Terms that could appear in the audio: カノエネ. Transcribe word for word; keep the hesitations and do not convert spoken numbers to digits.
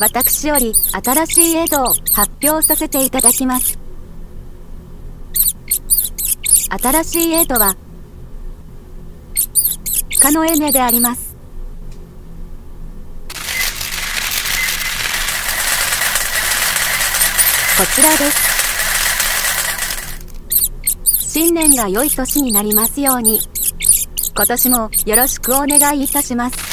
私より新しい絵図を発表させていただきます。新しい絵図は、カノエネであります。こちらです。新年が良い年になりますように、今年もよろしくお願いいたします。